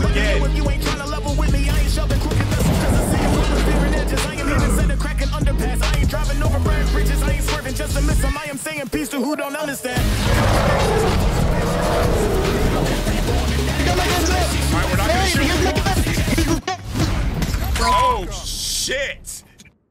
once again. If you ain't trying to level with me, I ain't shoving crooked vessels, cause I see you with steering edges. I ain't even sent a cracking underpass. I ain't driving over brick bridges. I ain't swerving just to miss them. I am saying peace to who don't understand.